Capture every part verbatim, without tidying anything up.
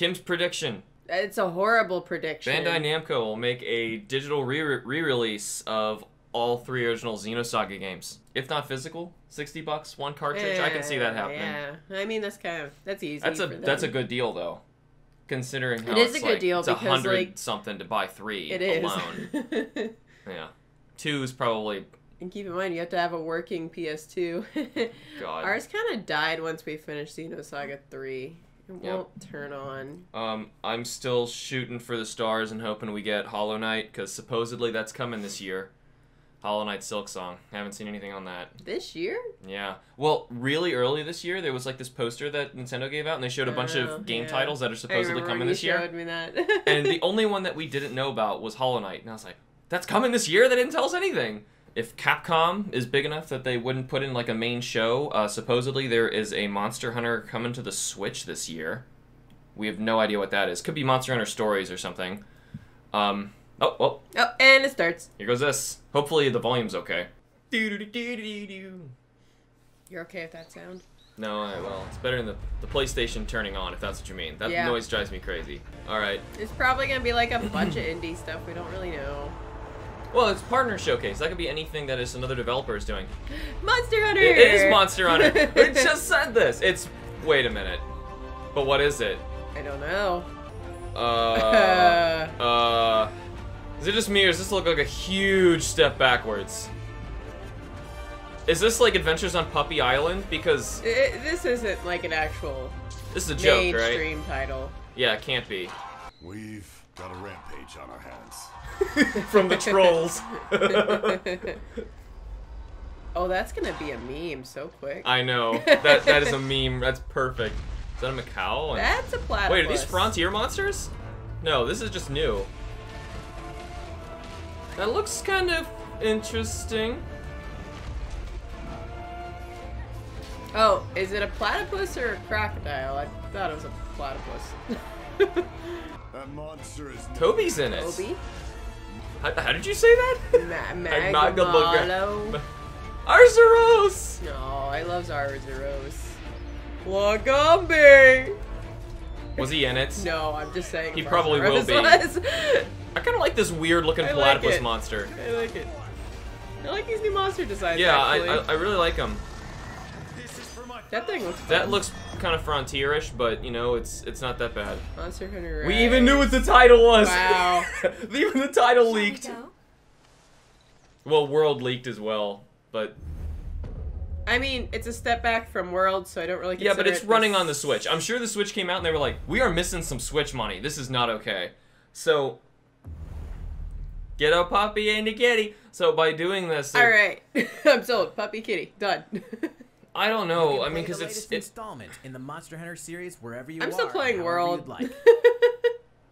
Kim's prediction. It's a horrible prediction. Bandai Namco will make a digital re-release of all three original Xenosaga games. If not physical, sixty bucks, one cartridge. Yeah, I can see that happening. Yeah, I mean, that's kind of, that's easy. That's a, for them. That's a good deal, though. Considering how it is it's a good like, deal it's because one hundred like, something to buy three it alone. Is. Yeah. Two is probably... And keep in mind, you have to have a working P S two. God. Ours kind of died once we finished Xenosaga three. It yep. won't turn on. Um, I'm still shooting for the stars and hoping we get Hollow Knight, because supposedly that's coming this year. Hollow Knight Silksong. I haven't seen anything on that. This year? Yeah. Well, really early this year, there was like this poster that Nintendo gave out, and they showed a bunch oh, of game yeah. titles that are supposedly coming this year. I remember you showed me that. And the only one that we didn't know about was Hollow Knight, and I was like, that's coming this year? They didn't tell us anything. If Capcom is big enough that they wouldn't put in like a main show, uh, supposedly there is a Monster Hunter coming to the Switch this year. We have no idea what that is. Could be Monster Hunter Stories or something. Um... Oh, oh. Oh, and it starts. Here goes this. Hopefully the volume's okay. You're okay with that sound? No, I will. It's better than the, the PlayStation turning on, if that's what you mean. That yeah. noise drives me crazy. Alright. It's probably going to be like a bunch of indie stuff. We don't really know. Well, it's Partner Showcase. That could be anything that is another developer is doing. Monster Hunter! It, it is Monster Hunter! It just said this! It's... Wait a minute. But what is it? I don't know. Uh... uh... Is it just me, or does this look like a huge step backwards? Is this like Adventures on Puppy Island? Because... It, this isn't like an actual... This is a joke, right? Mainstream title. Yeah, it can't be. We've got a rampage on our hands. From the trolls. Oh, that's gonna be a meme so quick. I know. That That is a meme. That's perfect. Is that a Maccao? That's a platypus. Wait, are these frontier monsters? No, this is just new. That looks kind of interesting. Oh, is it a platypus or a crocodile? I thought it was a platypus. That monster is Toby's in it. Toby? How, how did you say that? Ma Magmalo. Arzeros! No, I love Arzeros. Wagambi! Was he in it? No, I'm just saying. He probably will be. I kind of like this weird-looking platypus like monster. I like it. I like these new monster designs. Yeah, I, I I really like them. This is for my that thing looks. Fun. That looks kind of frontierish, but you know, it's it's not that bad. Monster Hunter. Rise. We even knew what the title was. Wow. Even the title Shall leaked. We well, World leaked as well, but. I mean, it's a step back from World, so I don't really. Consider yeah, but it's it running on the Switch. I'm sure the Switch came out and they were like, "We are missing some Switch money. This is not okay." So. Get a puppy and a kitty. So by doing this, all right, I'm sold. Puppy, kitty, done. I don't know. I mean, because it's it's installment in the Monster Hunter series wherever you. I'm are, still playing World. Like.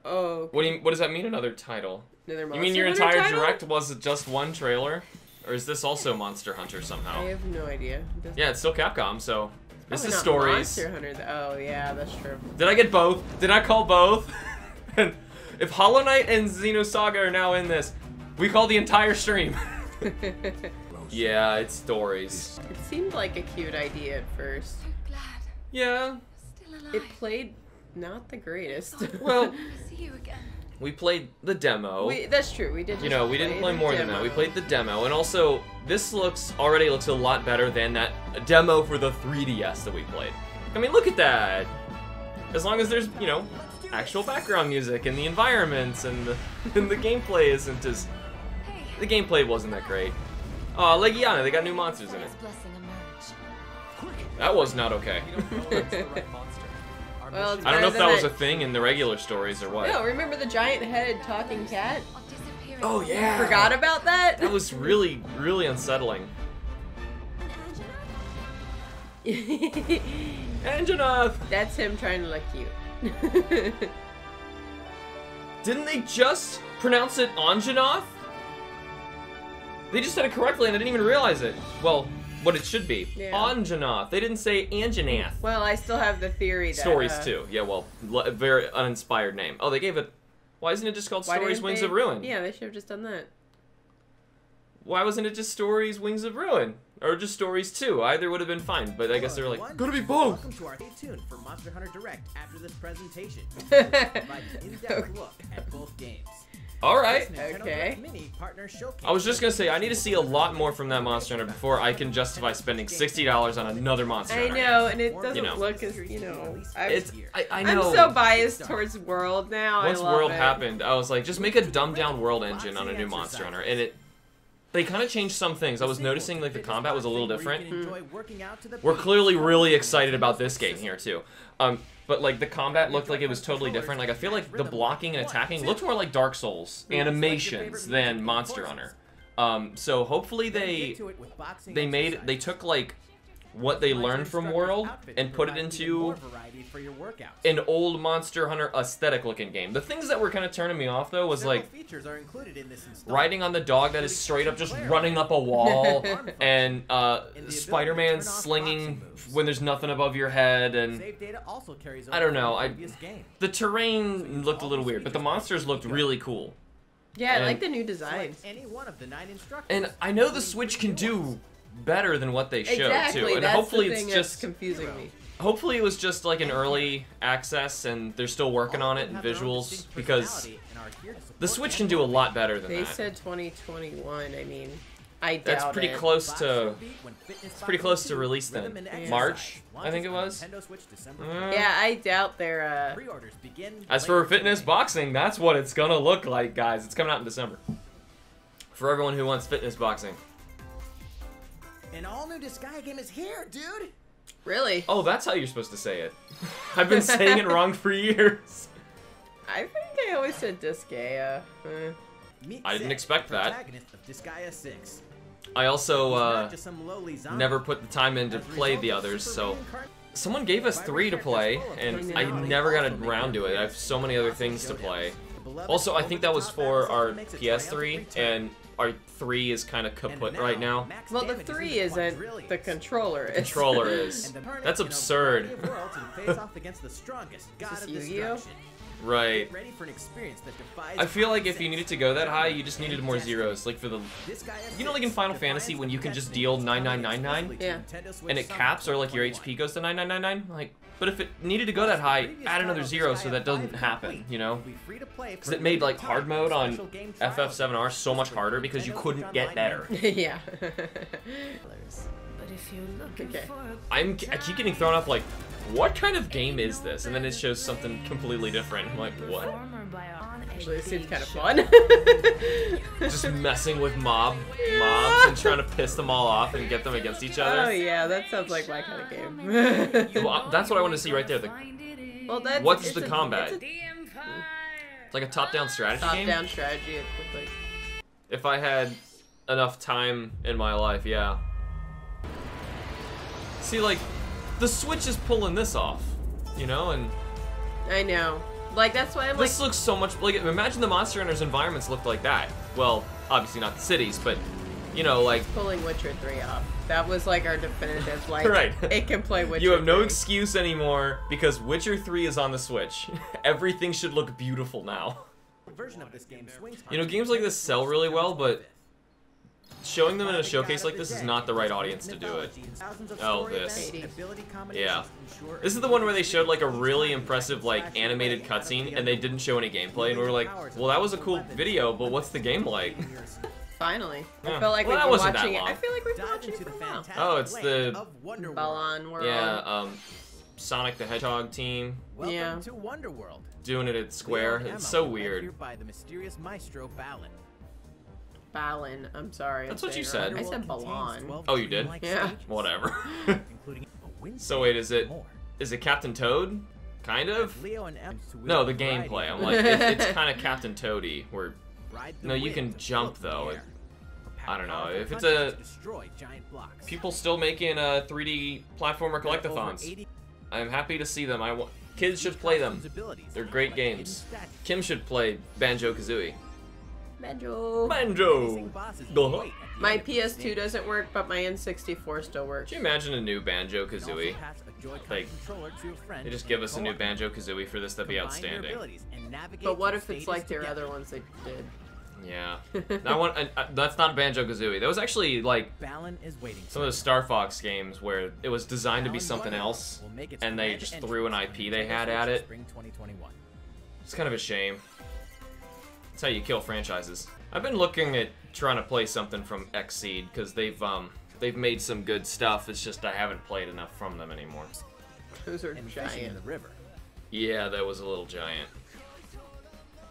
Oh. Okay. What do you? What does that mean? Another title? Another Monster Hunter. You mean your entire title? Direct was just one trailer, or is this also Monster Hunter somehow? I have no idea. It yeah, it's still Capcom, so it's this is stories. Monster Hunter. Oh yeah, that's true. Did I get both? Did I call both? If Hollow Knight and Xenosaga are now in this, we call the entire stream. Yeah, it's stories. It seemed like a cute idea at first. Yeah. It played not the greatest. Well, we played the demo. We, that's true, we did. You know, we play didn't play more demo. than that. We played the demo, and also, this looks already looks a lot better than that demo for the three D S that we played. I mean, look at that. As long as there's, you know, actual background music and the environments and the, and the gameplay isn't as... The gameplay wasn't that great. Aw, uh, Legiana, they got new monsters in it. That was not okay. Well, I don't know if that was a thing in the regular stories or what. No, remember the giant head talking cat? Oh yeah! Forgot about that? That was really, really unsettling. Anjanath! That's him trying to look cute. Didn't they just pronounce it Anjanath? They just said it correctly and I didn't even realize it. Well, what it should be. Yeah. Anjanath. They didn't say Anjanath. Well, I still have the theory that... Stories, uh, too. Yeah, well, very uninspired name. Oh, they gave it... Why isn't it just called Stories Wings they... of Ruin? Yeah, they should have just done that. Why wasn't it just Stories Wings of Ruin? Or just Stories two. Either would have been fine, but I guess they're like, gotta be both! Welcome to our stay tuned for Monster Hunter Direct after this presentation. Provide an in-depth look at both games. Alright, okay. I was just gonna say, I need to see a lot more from that Monster Hunter before I can justify spending sixty dollars on another Monster Hunter. I know, and it doesn't you know. look as, you know... I'm, it's, I, I know. I'm so biased towards World now, Once I love World it. happened, I was like, just make a dumbed-down World engine on a new Monster Hunter, and it... They kind of changed some things. I was noticing like the combat was a little different. Mm. We're clearly really excited about this game here too. Um, but like the combat looked like it was totally different. Like I feel like the blocking and attacking looked more like Dark Souls animations than Monster Hunter. Um, so hopefully they they made they took like what they learned from World and put it into an old Monster Hunter aesthetic looking game. The things that were kind of turning me off though was like riding on the dog that is straight up just running up a wall and uh, Spider-Man slinging when there's nothing above your head, and I don't know, I, the terrain looked a little weird, but the monsters looked really cool. Yeah, and I like the new design. And I know the Switch can do better than what they showed exactly, too, and that's hopefully the thing it's just that's confusing me. Hopefully it was just like an early access, and they're still working All on it in visuals because the Switch can do a lot better than they that. They said twenty twenty-one. I mean, I doubt that's pretty it. close to. It's pretty close to release then. Yeah. March, I think it was. Uh, yeah, I doubt they're. Uh... As for fitness boxing, that's what it's gonna look like, guys. It's coming out in December. For everyone who wants fitness boxing. An all-new Disgaea game is here, dude! Really? Oh, that's how you're supposed to say it. I've been saying it wrong for years. I think I always said Disgaea. Uh, I didn't expect that. Of I also uh, never put the time in to play the others, so... Someone gave us three to play, and I never got around to it. I have so many other things to play. Also, I think that was for our P S three, and... Our three is kind of kaput now, right now. Well, the three isn't. The controller is. The controller is. That's absurd. Right. I feel like if you needed to go that high, you just needed more zeros. Like for the, you know, like in Final Fantasy when you can just deal nine nine nine nine, yeah, and it caps, or like your H P goes to nine nine nine nine. Like, but if it needed to go that high, add another zero so that doesn't happen. You know, because it made like hard mode on F F seven R so much harder because you couldn't get better. Yeah. Okay. I'm. I keep getting thrown off like. What kind of game is this? And then it shows something completely different. I'm like, what? Actually, it seems kind of fun. Just messing with mob yeah. mobs and trying to piss them all off and get them against each other. Oh yeah, that sounds like my kind of game. Well, that's what I want to see right there. The, well, that's, what's the a, combat? It's, a, it's like a top-down strategy top game? Top-down strategy. It looks like. If I had enough time in my life, yeah. See, like... The Switch is pulling this off, you know, and... I know. Like, that's why I'm this like... This looks so much... Like, imagine the Monster Hunter's environments looked like that. Well, obviously not the cities, but, you know, like... Pulling Witcher three off. That was, like, our definitive, like, right. It can play Witcher You have no three. Excuse anymore, because Witcher three is on the Switch. Everything should look beautiful now. Version of this game swings you know, games like this sell really well, but... Showing them in a showcase like this is not the right audience to do it. Oh, this. Yeah. This is the one where they showed like a really impressive like animated cutscene and they didn't show any gameplay and we were like, well that was a cool video, but what's the game like? Finally. Yeah. I feel like well, we've been watching it. I feel like we've been watching it for a while. Oh, it's the... Balan World. Yeah, um, Sonic the Hedgehog team. Yeah. Doing it at Square. It's so weird. Balan, I'm sorry. That's I'm what you said. I said Balan. Oh, you did? Yeah. Whatever. So wait, is it is it Captain Toad? Kind of? No, the gameplay. I'm like, it's, it's kind of Captain Toady. Where no, you can jump though. It, I don't know. If it's a people still making a three D platformer collectathons. I'm happy to see them. I want kids should play them. They're great games. Kim should play Banjo-Kazooie. Banjo. Banjo. Uh-huh. My P S two doesn't work, but my N sixty-four still works. Can you imagine a new Banjo-Kazooie? Like, they just give us a new Banjo-Kazooie for this, that'd be outstanding. But what if it's like their other ones they did? Yeah. That one. Uh, that's not Banjo-Kazooie. That was actually like Balan is waiting some of the Star Fox games where it was designed Balan to be something else, and they just threw an I P they had at it. It's kind of a shame. That's how you kill franchises. I've been looking at trying to play something from Xseed because they've um they've made some good stuff. It's just I haven't played enough from them anymore. Those are and giant. In the river. Yeah, that was a little giant.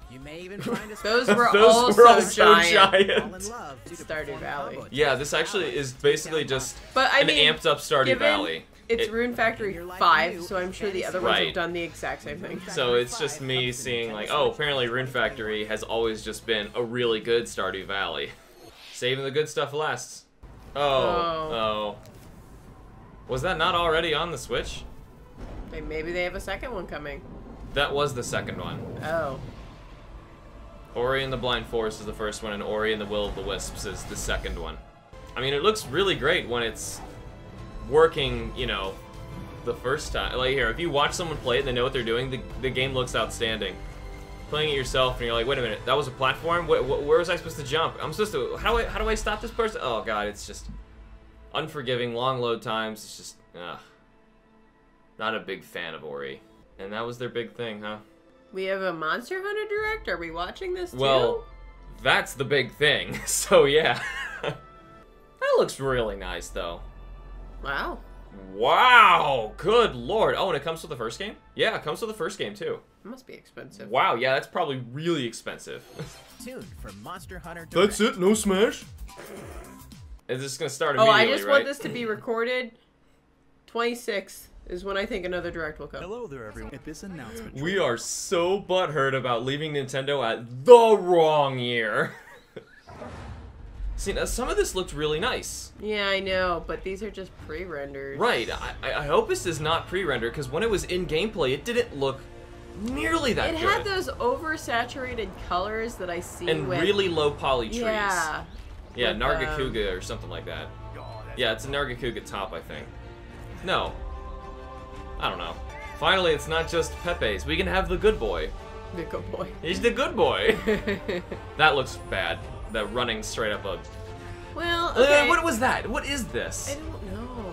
You may even find us those were those also were all giant. So giant. All in love Stardew Valley. Yeah, this actually is basically just but, I an mean, amped up Stardew Valley. It's it, Rune Factory five, so I'm sure the other ones right. have done the exact same thing. So it's just me seeing like, oh, apparently Rune Factory has always just been a really good Stardew Valley. Saving the good stuff lasts. Oh, oh. oh. Was that not already on the Switch? Maybe they have a second one coming. That was the second one. Oh. Ori and the Blind Forest is the first one, and Ori and the Will of the Wisps is the second one. I mean, it looks really great when it's working, you know, the first time. Like, here, if you watch someone play it and they know what they're doing, the, the game looks outstanding. Playing it yourself, and you're like, wait a minute, that was a platform? Wh wh where was I supposed to jump? I'm supposed to... How do, I, how do I stop this person? Oh, God, it's just unforgiving, long load times. It's just... Ugh. Not a big fan of Ori. And that was their big thing, huh? We have a Monster Hunter Direct? Are we watching this too? Well, that's the big thing, so yeah. That looks really nice, though. Wow. Wow! Good lord. Oh, and it comes with the first game? Yeah, it comes with the first game, too. It must be expensive. Wow, yeah, that's probably really expensive. Tuned for Monster Hunter Direct. That's it, no smash? Is this gonna start immediately, right? Oh, I just right? want this to be recorded twenty-sixth. Is when I think another Direct will come. Hello there, everyone. At this announcement, we are so butthurt about leaving Nintendo at the wrong year. See, now some of this looked really nice. Yeah, I know, but these are just pre-rendered. Right. I, I hope this is not pre-rendered, because when it was in gameplay, it didn't look nearly that good. It had those oversaturated colors that I see and with... really low poly trees. Yeah. Yeah, with, Nargacuga um... or something like that. Yeah, it's a Nargacuga top, I think. No. I don't know. Finally, it's not just Pepe's. We can have the good boy. The good boy. He's the good boy. That looks bad. That running straight up a... Well, okay. Uh, what was that? What is this? I don't know. I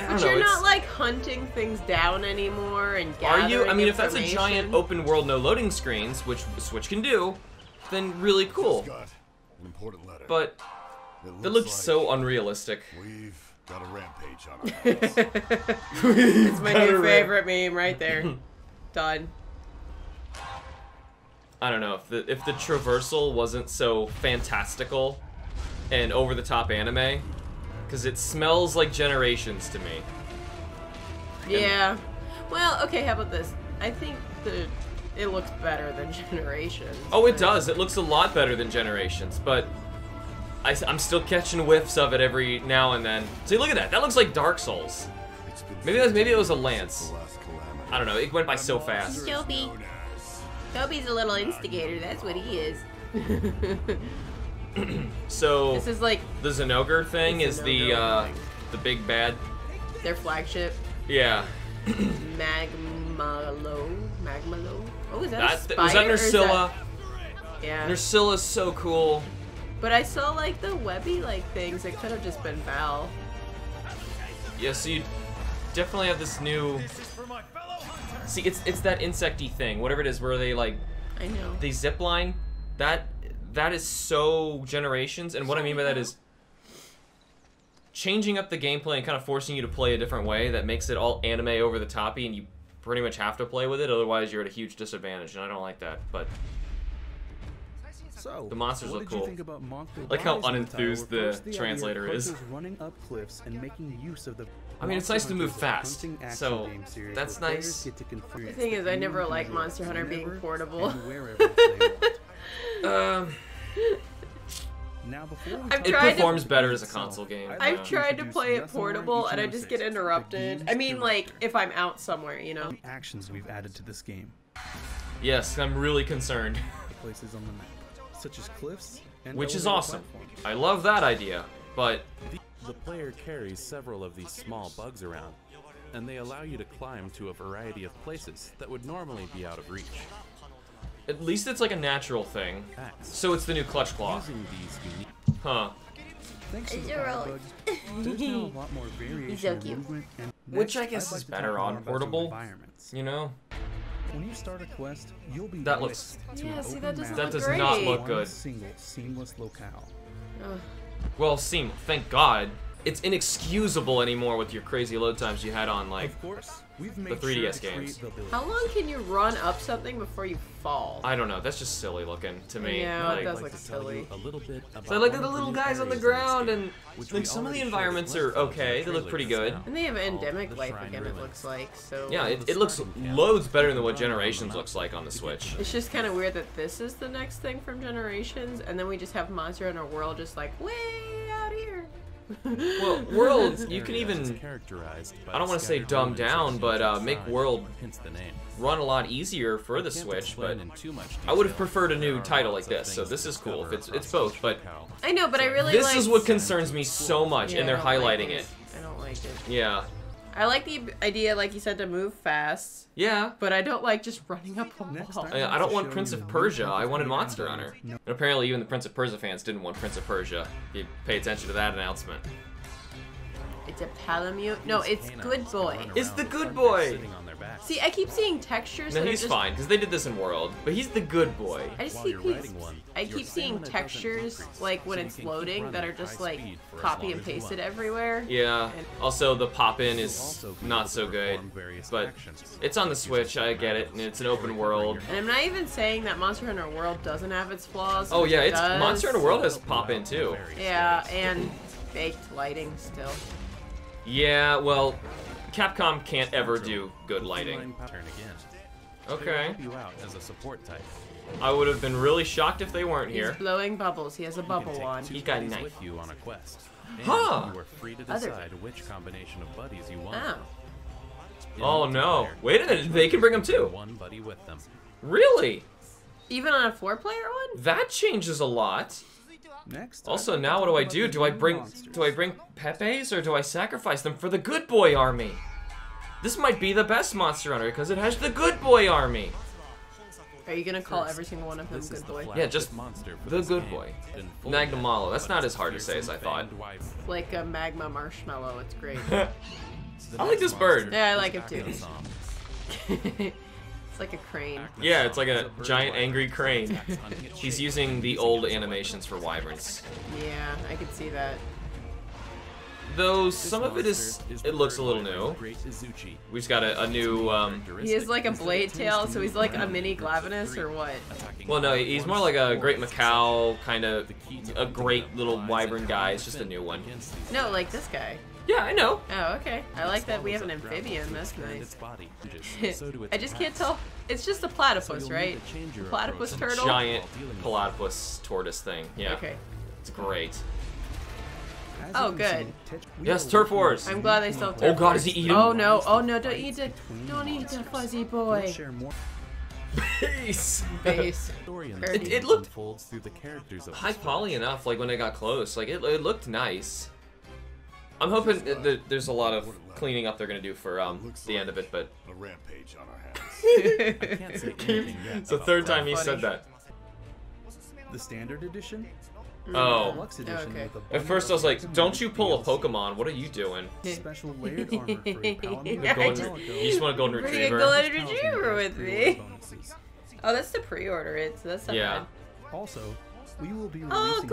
don't but know, you're it's... not, like, hunting things down anymore and gathering Are you? I mean, if that's a giant open world, no loading screens, which Switch can do, then really cool. Got an important letter. But it looks, that looks like so unrealistic. We've... Got a rampage on our house. It's my new favorite meme right there. Done. I don't know if the if the traversal wasn't so fantastical and over the top anime, because it smells like Generations to me. Yeah. And, well, okay. How about this? I think the it looks better than Generations. Oh, it does. It looks a lot better than Generations, but. I, I'm still catching whiffs of it every now and then. See, look at that. That looks like Dark Souls. Maybe that was, maybe it was a lance. I don't know. It went by so fast. Toby. Toby's a little instigator. That's what he is. So this is like the Zenogre thing is the uh, the big bad. Their flagship. Yeah. Magmalo. Magmalo. Oh, is that, that a spider? Was that Nerscylla? That... Yeah. Nerscylla's so cool. But I saw, like, the webby-like things. It could have just been Val. Yeah, so you definitely have this new... See, it's it's that insecty thing. Whatever it is, where they, like... I know. They zipline. That, that is so Generations. And what I mean by that is... Changing up the gameplay and kind of forcing you to play a different way that makes it all anime over the toppy, and you pretty much have to play with it. Otherwise, you're at a huge disadvantage, and I don't like that, but... So, the monsters look cool. Like how unenthused the, the translator is. Running up cliffs and making use of the I mean, it's nice to move fast, so that's nice. The thing is, I never liked Monster Hunter being portable. um, it performs better as a console game. I've tried to play it portable, and I just get interrupted. I mean, like, if I'm out somewhere, you know? Actions we've added to this game. Yes, I'm really concerned. Places on the map. Such as cliffs and which is awesome. Platforms. I love that idea, but... The player carries several of these small bugs around, and they allow you to climb to a variety of places that would normally be out of reach. At least it's like a natural thing. So it's the new Clutch Claw. Huh. It's a roll. He's so cute. Which I guess is better on portable, you know? When you start a quest, you'll be that looks. Yeah, see, that doesn't that look does great. Not look good. Single, seamless locale. Ugh. Well, seam. Thank God, it's inexcusable anymore with your crazy load times you had on like of course, we've made the three D S sure games. How long can you run up something before you fall? I don't know. That's just silly looking to me. Yeah, like, it does look silly. A little bit so I look at the little guys on the ground, and like some of the environments are okay. They look pretty good. And they have endemic life again. It looks like so. Yeah, it, it looks loads better than what Generations looks like on the Switch. It's just kind of weird that this is the next thing from Generations, and then we just have Monster Hunter World just like way out here. Well, Worlds, you can even, I don't want to say dumb down, but uh, make World run a lot easier for the Switch, but I would have preferred a new title like this, so this is cool. If it's it's both, but I know, but I really this is what concerns me so much, yeah, and they're highlighting like it. I don't like it. Yeah. I like the idea, like you said, to move fast. Yeah. But I don't like just running up a wall. I, I don't want Prince of Persia. I wanted Monster Hunter. And apparently even the Prince of Persia fans didn't want Prince of Persia. You pay attention to that announcement. It's a Palomute. No, it's Good Boy. It's the Good Boy. See, I keep seeing textures. No, that he's are just... fine, because they did this in World. But he's the Good Boy. I just keep, I keep seeing textures, like, when it's loading, that are just, like, copy and pasted everywhere. Yeah. And... Also, the pop-in is not so good. But it's on the Switch, I get it, and it's an open world. And I'm not even saying that Monster Hunter World doesn't have its flaws. Oh, yeah, it's it Monster Hunter World has pop-in, too. Yeah, and baked lighting still. Yeah, well... Capcom can't ever do good lighting. Okay. I would have been really shocked if they weren't here. He's blowing bubbles. He has a bubble on. He got knife. Huh! Oh. Oh no. Wait a minute. They can bring them too. Really? Even on a four-player one? That changes a lot. Next. Also, now what do I do? Do I bring do I bring Pepe's or do I sacrifice them for the Good Boy Army? This might be the best Monster Hunter because it has the Good Boy Army. Are you gonna call every single one of them Good Boy? Yeah, just the Good Boy. Magmalo. That's not as hard to say as I thought. Like a magma marshmallow. It's great. I like this bird. Yeah, I like it too. It's like a crane. Yeah, it's like a giant angry crane. He's using the old animations for wyverns. Yeah, I can see that. Though some of it is, it looks a little new. We've got a, a new, um... He has like a blade tail, so he's like a mini Glavenus or what? Well, no, he's more like a Great Maccao, kind of a great little wyvern guy. It's just a new one. No, like this guy. Yeah, I know. Oh, okay. I like that we have an amphibian. That's nice. I just can't tell. It's just a platypus, right? Platypus turtle? Giant platypus tortoise thing. Yeah. Okay. It's great. Oh, good. Yes, Turf Wars. I'm glad they still have Turf Wars. Oh, God, is he eating? Oh, no. Oh, no. Don't eat the, don't eat the fuzzy boy. Base. Base. It, it looked high poly enough, like, when I got close. Like, it, it looked nice. I'm hoping that the, there's a lot of cleaning up they're gonna do for um, the end of it, but a rampage on our hands. It's the third time he said that. The standard edition? Oh. Okay. At first I was like, don't you pull a Pokemon, what are you doing? Special layered armor for a golden, you just want a golden retriever. A golden retriever with me. Oh, that's the pre-order, it's that's not bad. Also, we will be oh,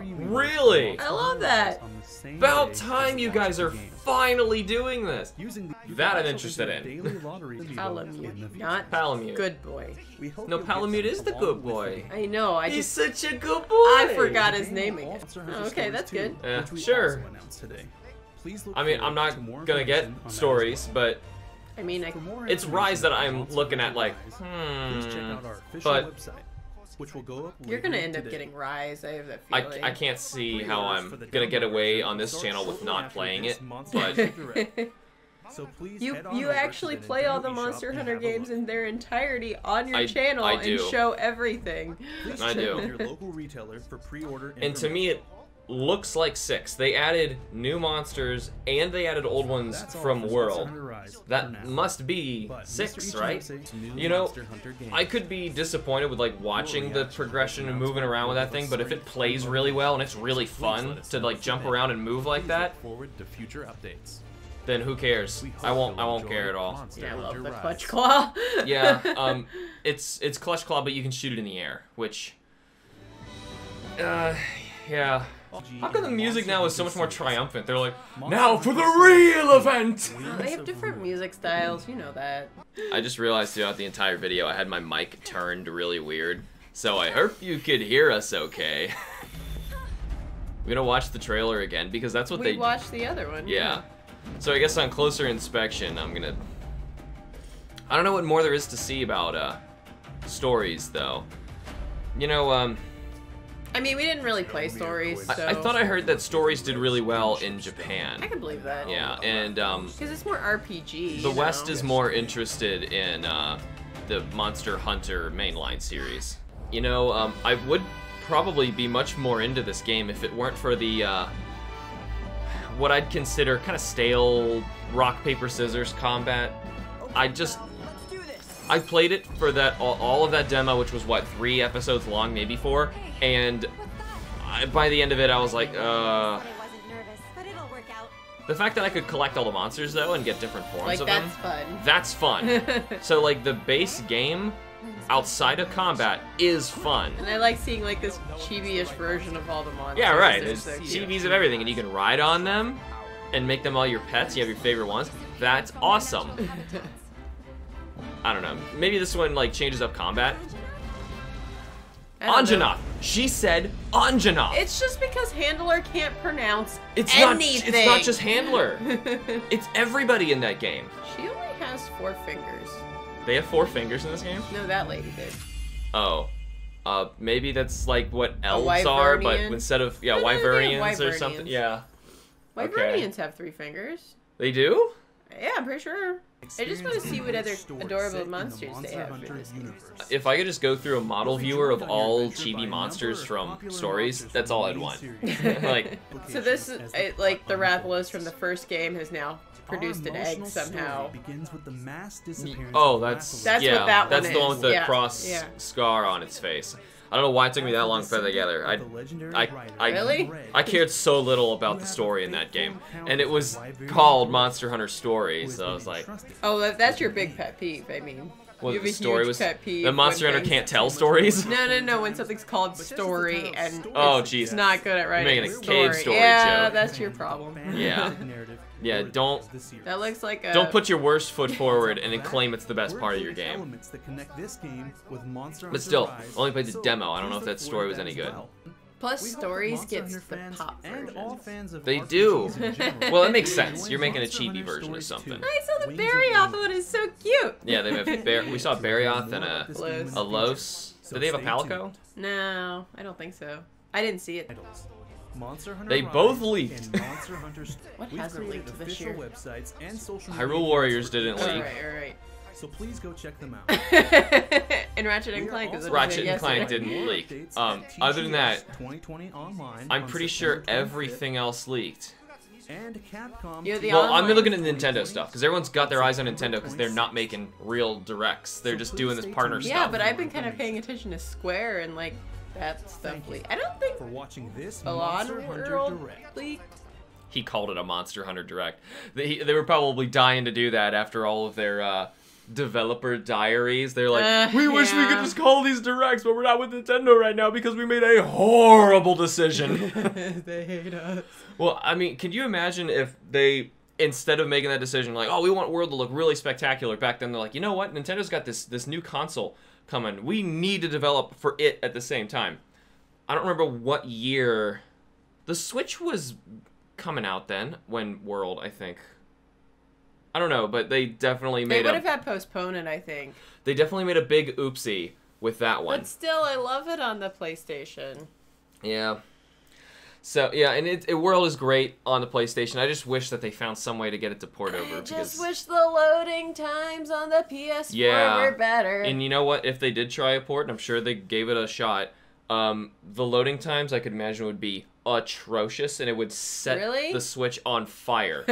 cool! Really? I love that! About time you guys are finally doing this! That I'm interested in. Palomute, not Palomute. Good Boy. No, Palomute is the Good Boy. I know, I just... He's such a good boy! I forgot his name again. Oh, okay, that's good. Yeah, sure. I mean, I'm not gonna get stories, but... I mean, I... It's Rise that I'm looking at like, hmm... But... Which will go up You're gonna end today. up getting Rise. I have that feeling. I, I can't see how I'm gonna get away on this channel with not playing it. But you you actually play all the Monster Hunter games in their entirety on your I, channel I and show everything. I do. And to me, it looks like six. They added new monsters and they added old ones from World. That must be six, right? You know, I could be disappointed with like watching the progression and moving around with that thing, but if it plays really well and it's really fun to like jump around and move like that, then who cares? I won't. I won't care at all. Yeah, I love the Clutch Claw. Yeah, um, it's it's Clutch Claw, but you can shoot it in the air, which, uh, yeah. How come the music now is so much more triumphant? They're like, now for the real event! Oh, they have different music styles, you know that. I just realized throughout the entire video I had my mic turned really weird, so I hope you could hear us okay. We're gonna watch the trailer again, because that's what we they- We watched the other one. Yeah. yeah. So I guess on closer inspection, I'm gonna... I don't know what more there is to see about, uh, stories, though. You know, um... I mean, we didn't really play Stories, so... I, I thought I heard that Stories did really well in Japan. I can believe that. Yeah, and, um... because it's more R P G, The West know? is more interested in, uh, the Monster Hunter mainline series. You know, um, I would probably be much more into this game if it weren't for the, uh... what I'd consider kind of stale rock, paper, scissors combat. I just... I played it for that all, all of that demo, which was, what, three episodes long, maybe four? And I, by the end of it, I was like, uh... the fact that I could collect all the monsters, though, and get different forms like, of that's them... that's fun. That's fun. So, like, the base game, outside of combat, is fun. And I like seeing, like, this chibi-ish version of all the monsters. Yeah, right. There's so chibis of everything, and you can ride on them and make them all your pets. You have your favorite ones. That's awesome. I don't know. Maybe this one, like, changes up combat. Anjanath. She said Anjanath. It's just because Handler can't pronounce it's anything. Not, it's not just Handler. It's everybody in that game. She only has four fingers. They have four fingers in this game? No, that lady did. Oh. Uh, maybe that's like what elves are, but instead of, yeah, no, wyvernians, wyvernians or something. Yeah. Wyvernians okay. have three fingers. They do? Yeah, I'm pretty sure. I just want to see what other adorable monsters they have. If I could just go through a model viewer of all chibi monsters from Stories, that's all I'd want. Like, so this is, like, the Rathalos from the first game has now produced an egg somehow. Oh, that's, that's yeah, what that that's one the is. one with the yeah. cross yeah. scar on its face. I don't know why it took me that long to put that together. I, I, I, really? I cared so little about the story in that game. And it was called Monster Hunter Stories, so I was like... Oh, that's your big pet peeve, I mean. Well, the story was... The Monster Hunter can't tell stories? No, no, no, when something's called story and oh, it's Jesus. not good at writing You're making a cave story Yeah, joke. That's your problem. Yeah. Yeah, don't... That looks like a... Don't put your worst foot forward and then claim it's the best part of your game. But still, only played the demo. I don't know if that story was any good. Plus, Stories gets the pop versions. They do. Well, it makes sense. You're making a chibi version or something. I saw the Barioth one. It's so cute. Yeah, they have Bar we saw Barioth and a, a Los. Did they have a Palico? No, I don't think so. I didn't see it. Monster Hunter they both leaked. Monster what hasn't leaked this year? And Hyrule Warriors didn't leak. All right, all right. So please go check them out. And Ratchet and Clank is Ratchet and Clank didn't leak. Um, other than that, I'm pretty sure everything else leaked. And Capcom yeah, well, I'm looking at Nintendo stuff, because everyone's got their eyes on Nintendo, because they're not making real directs. They're just doing this partner yeah, stuff. Yeah, but I've been kind of paying attention to Square and like. That's definitely. I don't think for watching this Balan Wonderworld leaked. He called it a Monster Hunter Direct. They, they were probably dying to do that after all of their uh, developer diaries. They're like, uh, we yeah. wish we could just call these directs, but we're not with Nintendo right now because we made a horrible decision. They hate us. Well, I mean, can you imagine if they, instead of making that decision, like, oh, we want World to look really spectacular, back then they're like, you know what? Nintendo's got this this new console coming. We need to develop for it at the same time. I don't remember what year the Switch was coming out then, when World, I think. I don't know, but they definitely made it. They would a, have had postponed it, I think. They definitely made a big oopsie with that one. But still, I love it on the PlayStation. Yeah. So, yeah, and it, it World is great on the PlayStation. I just wish that they found some way to get it to port over. I because... just wish the loading times on the P S four yeah. were better. And you know what? If they did try a port, and I'm sure they gave it a shot, um, the loading times I could imagine would be atrocious, and it would set really? the Switch on fire.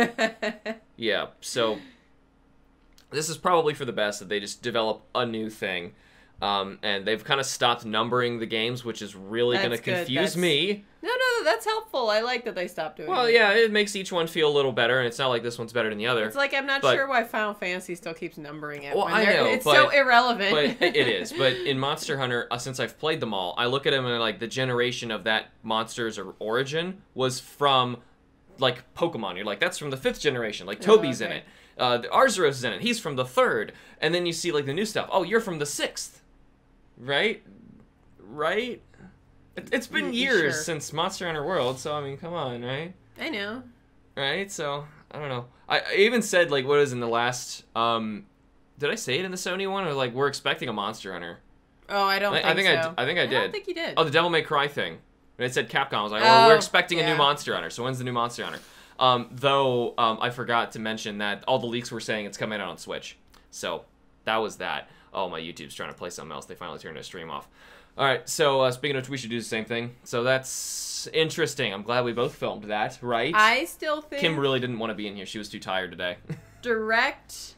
Yeah, so this is probably for the best that they just develop a new thing. Um, and they've kind of stopped numbering the games, which is really going to confuse that's... me. No, no, that's helpful. I like that they stopped doing well, it. Well, yeah, it makes each one feel a little better, and it's not like this one's better than the other. It's like I'm not but... sure why Final Fantasy still keeps numbering it. Well, I know. It's but, so irrelevant. But it is. But in Monster Hunter, uh, since I've played them all, I look at them and like the generation of that monster's or origin was from like Pokemon. You're like, that's from the fifth generation. Like Toby's oh, okay. in it. Uh, the Arzuro's in it. He's from the third. And then you see like the new stuff. Oh, you're from the sixth. Right? Right? It, it's been years sure. since Monster Hunter World, so I mean, come on, right? I know. Right? So, I don't know. I, I even said, like, what is in the last, um, did I say it in the Sony one? Or, like, we're expecting a Monster Hunter. Oh, I don't I, think, I think so. I, I think I did. I don't think you did. Oh, the Devil May Cry thing. And it said Capcom. I was like, well, oh, we're expecting yeah. a new Monster Hunter, so when's the new Monster Hunter? Um, though, um, I forgot to mention that all the leaks were saying it's coming out on Switch. So, that was that. Oh, my YouTube's trying to play something else. They finally turned a stream off. All right, so uh, speaking of which, we should do the same thing. So that's interesting. I'm glad we both filmed that, right? I still think... Kim really didn't want to be in here. She was too tired today. Direct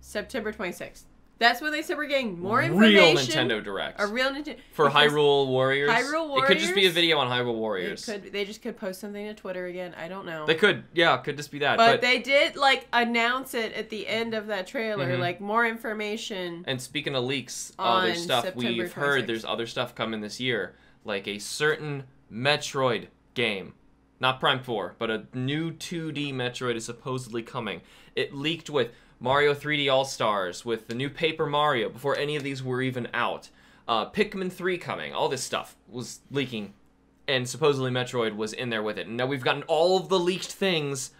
September twenty-sixth. That's when they said we're getting more information. Real Nintendo Direct. A real Nintendo... For Hyrule Warriors. Hyrule Warriors. It could just be a video on Hyrule Warriors. It could, they just could post something to Twitter again. I don't know. They could. Yeah, could just be that. But, but they did, like, announce it at the end of that trailer. Mm-hmm. Like, more information. And speaking of leaks, other uh, stuff September we've twenty-sixth. Heard, there's other stuff coming this year. Like a certain Metroid game. Not Prime four, but a new two D Metroid is supposedly coming. It leaked with... Mario three D All-Stars with the new Paper Mario before any of these were even out. Uh, Pikmin three coming. All this stuff was leaking. And supposedly Metroid was in there with it. And now we've gotten all of the leaked things.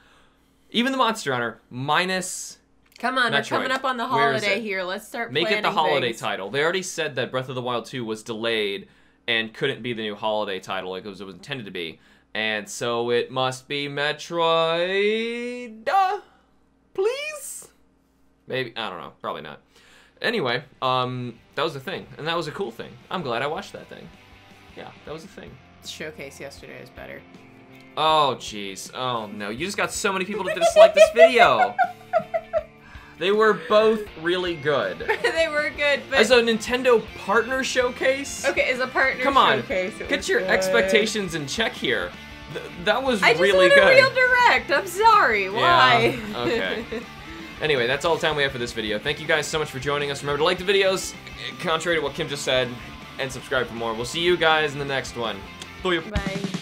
Even the Monster Hunter. Minus Come on, Metroid. We're coming up on the holiday here. Let's start Make planning Make it the holiday things. Title. They already said that Breath of the Wild two was delayed and couldn't be the new holiday title like it was intended to be. And so it must be Metroid... Uh, please? Maybe, I don't know, probably not. Anyway, um, that was a thing, and that was a cool thing. I'm glad I watched that thing. Yeah, that was a thing. Showcase yesterday is better. Oh, jeez. Oh, no. You just got so many people to dislike this video. They were both really good. They were good, but... As a Nintendo Partner Showcase? Okay, as a partner Come on, showcase, get your good. expectations in check here. Th that was I really good. I just want a real direct. I'm sorry. Why? Yeah, okay. Anyway, that's all the time we have for this video. Thank you guys so much for joining us. Remember to like the videos, contrary to what Kim just said, and subscribe for more. We'll see you guys in the next one. Bye.